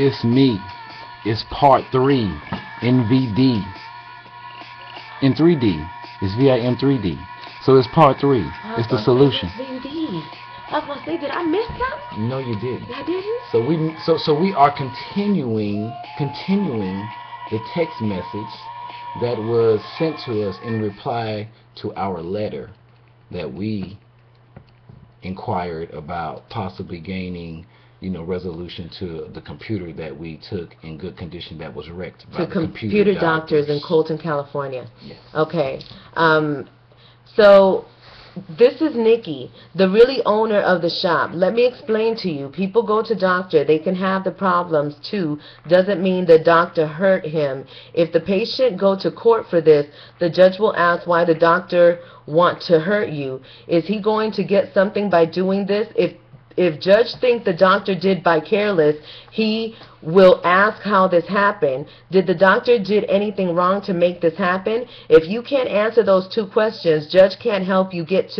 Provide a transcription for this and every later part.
It's me. It's part 3 in VD. In 3D. It's VIM3D. So it's part 3. It's the solution. VD. I was gonna say, did I miss something? No, you didn't. I didn't. So we are continuing the text message that was sent to us in reply to our letter that we inquired about possibly gaining, you know, resolution to the computer that we took in good condition that was wrecked by the Computer Doctors in Colton, California. Yes. Okay. So this is Nikki, the really owner of the shop. Let me explain to you. People go to doctor. They can have the problems too. Doesn't mean the doctor hurt him. If the patient go to court for this, the judge will ask why the doctor want to hurt you. Is he going to get something by doing this? If judge think the doctor did by careless, he will ask how this happened. Did the doctor did anything wrong to make this happen? If you can't answer those two questions, judge can't help you get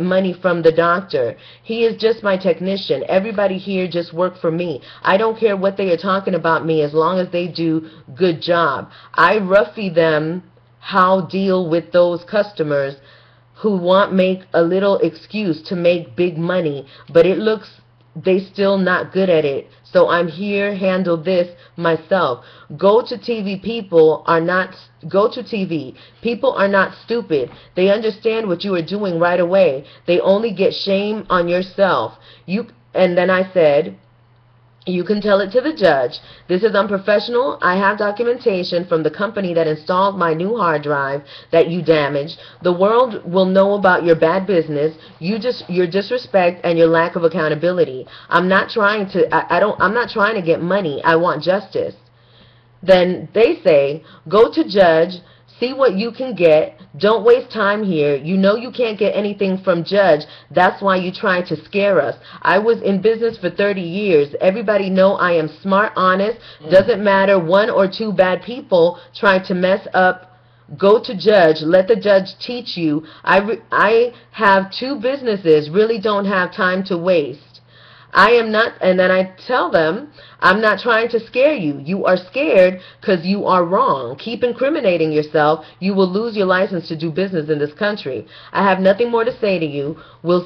money from the doctor. He is just my technician. Everybody here just work for me. I don't care what they are talking about me as long as they do good job. I roughy them how deal with those customers who want make a little excuse to make big money, but it looks they still not good at it. So I'm here handle this myself. People are not stupid. They understand what you are doing right away. They only get shame on yourself. And then I said, you can tell it to the judge. This is unprofessional. I have documentation from the company that installed my new hard drive that you damaged. The world will know about your bad business, your disrespect and your lack of accountability. I'm not trying to get money. I want justice. Then they say, go to judge, see what you can get. Don't waste time here. You know you can't get anything from judge. That's why you try to scare us. I was in business for 30 years. Everybody know I am smart, honest. Doesn't matter one or two bad people try to mess up. Go to judge. Let the judge teach you. I have two businesses. Really don't have time to waste. I am not, and then I tell them, I'm not trying to scare you. You are scared because you are wrong. Keep incriminating yourself. You will lose your license to do business in this country. I have nothing more to say to you. You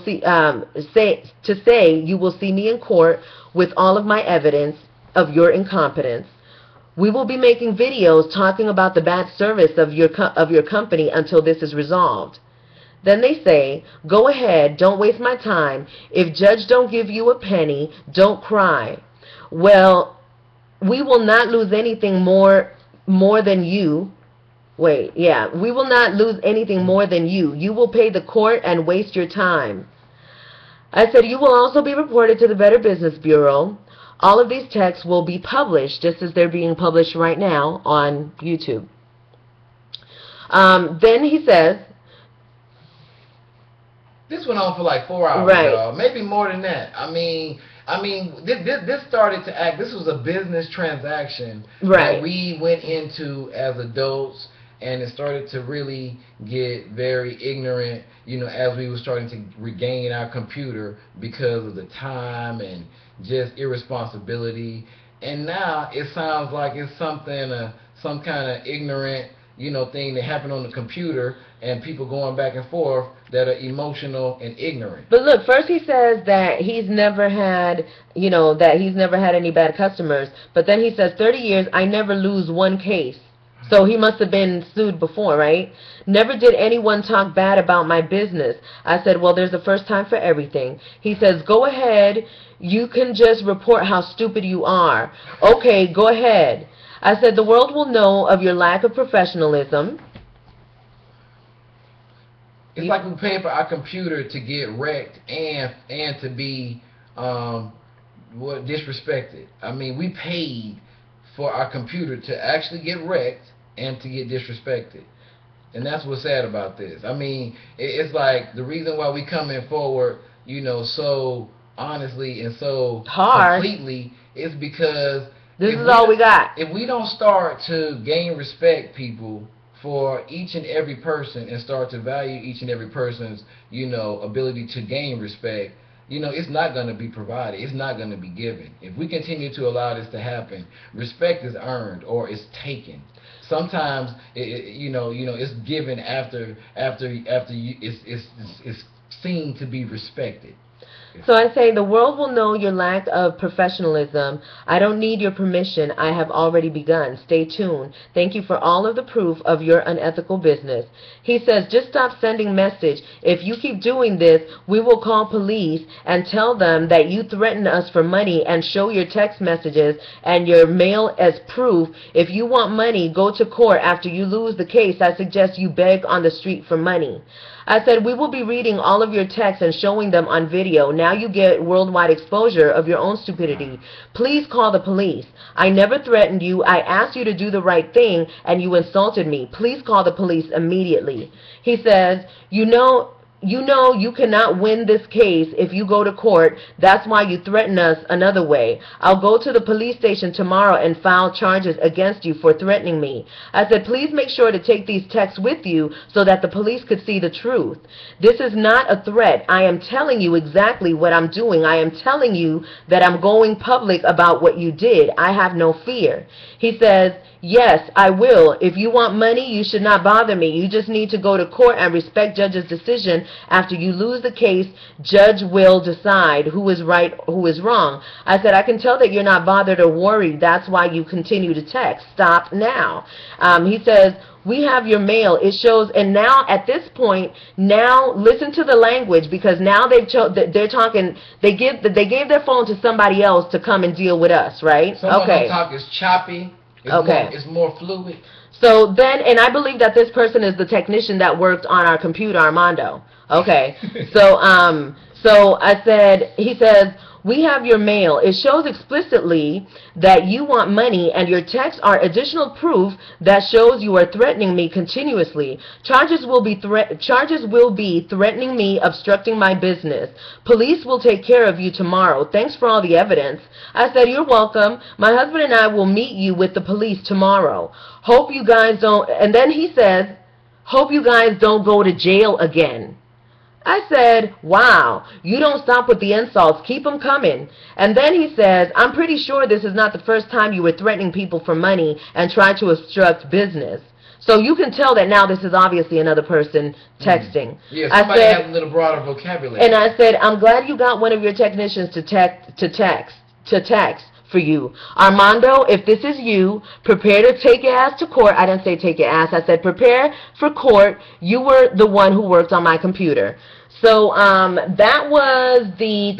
will see me in court with all of my evidence of your incompetence. We will be making videos talking about the bad service of your company until this is resolved. Then they say, go ahead, don't waste my time. If judge don't give you a penny, don't cry. Well, we will not lose anything more than you. Wait, yeah, we will not lose anything more than you. You will pay the court and waste your time. I said, you will also be reported to the Better Business Bureau. All of these texts will be published just as they're being published right now on YouTube. Then he says, this went on for like 4 hours, right? Maybe more than that. I mean, this started to act. This was a business transaction, right? That we went into as adults, and it started to really get very ignorant, you know, as we were starting to regain our computer because of the time and just irresponsibility. And now it sounds like it's something, some kind of ignorant, you know, thing that happened on the computer, and people going back and forth that are emotional and ignorant. But look, first he says that he's never had, you know, that he's never had any bad customers. But then he says, 30 years, I never lose one case. So he must have been sued before, right? Never did anyone talk bad about my business. I said, well, there's a first time for everything. He says, go ahead. You can just report how stupid you are. Okay, go ahead. I said, the world will know of your lack of professionalism. It's like we pay for our computer to get wrecked and to be disrespected. I mean, we paid for our computer to actually get wrecked and to get disrespected. And that's what's sad about this. I mean, it's like the reason why we coming forward, you know, so honestly and so hard, completely, is because this is all we got. If we don't start to gain respect, people, for each and every person, and start to value each and every person's, you know, ability to gain respect, you know, it's not going to be provided. It's not going to be given. If we continue to allow this to happen, respect is earned or it's taken. Sometimes, you know, it's given after you, it's seen to be respected. So I say the world will know your lack of professionalism. I don't need your permission. I have already begun. Stay tuned. Thank you for all of the proof of your unethical business. He says, just stop sending message. If you keep doing this, we will call police and tell them that you threaten us for money and show your text messages and your mail as proof. If you want money, go to court. After you lose the case, I suggest you beg on the street for money. I said, we will be reading all of your texts and showing them on video. Now you get worldwide exposure of your own stupidity. Please call the police. I never threatened you. I asked you to do the right thing, and you insulted me. Please call the police immediately. He says, you know you cannot win this case if you go to court. That's why you threaten us another way. I'll go to the police station tomorrow and file charges against you for threatening me. I said, please make sure to take these texts with you so that the police could see the truth. This is not a threat. I am telling you exactly what I'm doing. I am telling you that I'm going public about what you did. I have no fear. He says, yes, I will. If you want money, you should not bother me. You just need to go to court and respect judge's decision. After you lose the case, judge will decide who is right, who is wrong. I said, I can tell that you're not bothered or worried. That's why you continue to text. Stop now. He says, we have your mail. It shows, and now at this point, now listen to the language, because now they're talking. They gave their phone to somebody else to come and deal with us, right? Some okay. Of them talk is choppy. It's more fluid. So then, and I believe that this person is the technician that worked on our computer, Armando. Okay. So I said, he says, we have your mail. It shows explicitly that you want money, and your texts are additional proof that shows you are threatening me continuously. Charges will be threatening me, obstructing my business. Police will take care of you tomorrow. Thanks for all the evidence. I said, you're welcome. My husband and I will meet you with the police tomorrow. Hope you guys don't. And then he says, hope you guys don't go to jail again. I said, wow, you don't stop with the insults. Keep them coming. And then he says, I'm pretty sure this is not the first time you were threatening people for money and tried to obstruct business. So you can tell that now this is obviously another person texting. Yeah, somebody has a little broader vocabulary. And I said, I'm glad you got one of your technicians to text for you. Armando, if this is you, prepare to take your ass to court. I didn't say take your ass. I said prepare for court. You were the one who worked on my computer. So that was the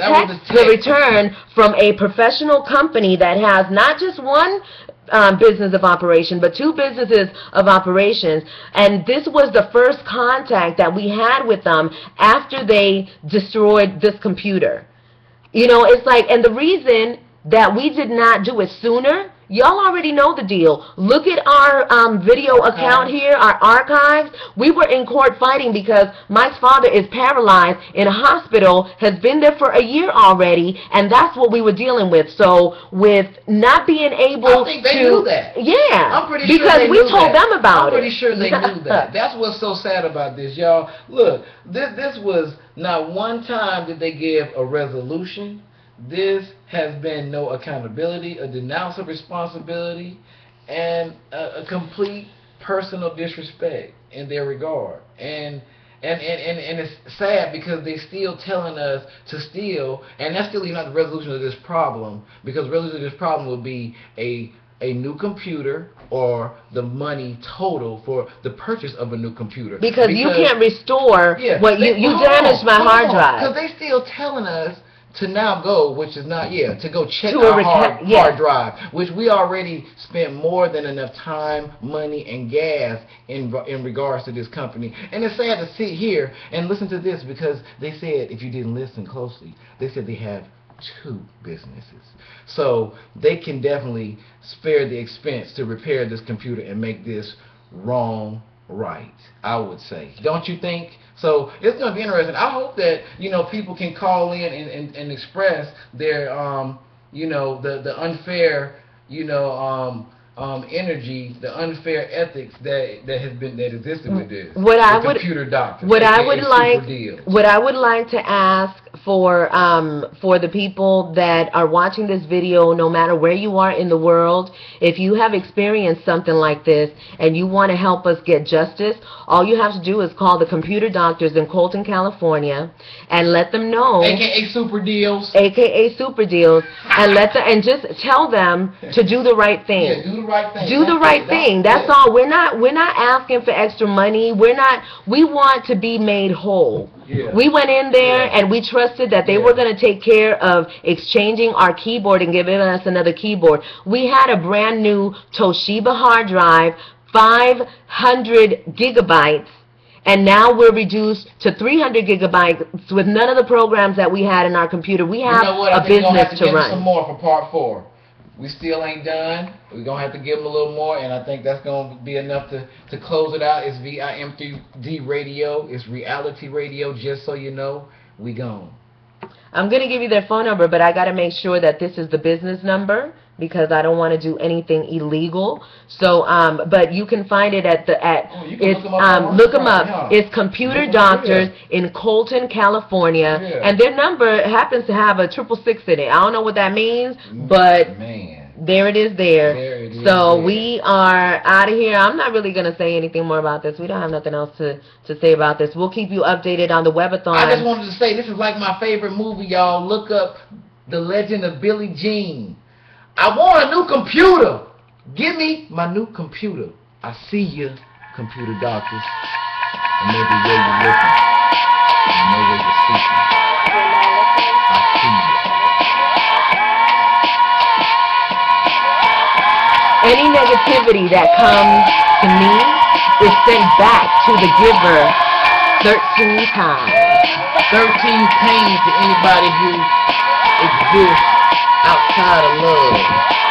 return from a professional company that has not just one business of operation, but two businesses of operations. And this was the first contact that we had with them after they destroyed this computer. You know, it's like, and the reason that we did not do it sooner, y'all already know the deal. Look at our video account here, our archives. We were in court fighting because Mike's father is paralyzed in a hospital, has been there for a year already, and that's what we were dealing with. So with not being able to... I think they knew that. Yeah. I'm pretty sure they knew that. Because we told them about it. I'm pretty sure they knew that. That's what's so sad about this, y'all. Look, this was not one time that they gave a resolution. This has been no accountability, a denounce of responsibility, and a complete personal disrespect in their regard. And it's sad because they're still telling us to steal, and that's still not the resolution of this problem, because the resolution of this problem will be a new computer or the money total for the purchase of a new computer. Because you can't restore what you damaged my hard drive. Because they're still telling us to now go, which is not, yeah, to go check our hard drive, which we already spent more than enough time, money, and gas in regards to this company. And it's sad to sit here and listen to this, because they said, if you didn't listen closely, they said they have two businesses. So they can definitely spare the expense to repair this computer and make this wrong right, I would say. Don't you think? So it's going to be interesting. I hope that, you know, people can call in and express their, you know, the unfair, you know, energy, the unfair ethics that existed with this. What I would like to ask for the people that are watching this video, no matter where you are in the world. If you have experienced something like this and you want to help us get justice, all you have to do is call the Computer Doctors in Colton, California, and let them know, aka Super Deals, aka Super Deals, and let them, and just tell them to do the right thing. Yeah, do the right thing. Do the right thing. That's all. We're not asking for extra money. We want to be made whole. Yeah. We went in there and we trusted that they were going to take care of exchanging our keyboard and giving us another keyboard. We had a brand new Toshiba hard drive, 500 gigabytes, and now we're reduced to 300 gigabytes with none of the programs that we had in our computer. We have a business to run. Some more for part 4. We still ain't done. We're going to have to give them a little more, and I think that's going to be enough to close it out. It's VIM3D Radio. It's reality radio, just so you know. We gone. I'm going to give you their phone number, but I got to make sure that this is the business number, because I don't want to do anything illegal. So, but you can find it at the look them up. Yeah. It's Computer Doctors in Colton, California, and their number happens to have a 666 in it. I don't know what that means, but there it is. So we are out of here. I'm not really going to say anything more about this. We don't have nothing else to say about this. We'll keep you updated on the webathon. I just wanted to say this is like my favorite movie, y'all. Look up The Legend of Billie Jean. I want a new computer. Give me my new computer. I see you, Computer Doctors. And maybe where you're looking. I know where you're speaking. I see you. Any negativity that comes to me is sent back to the giver 13 times. 13 pains to anybody who exists outside of love.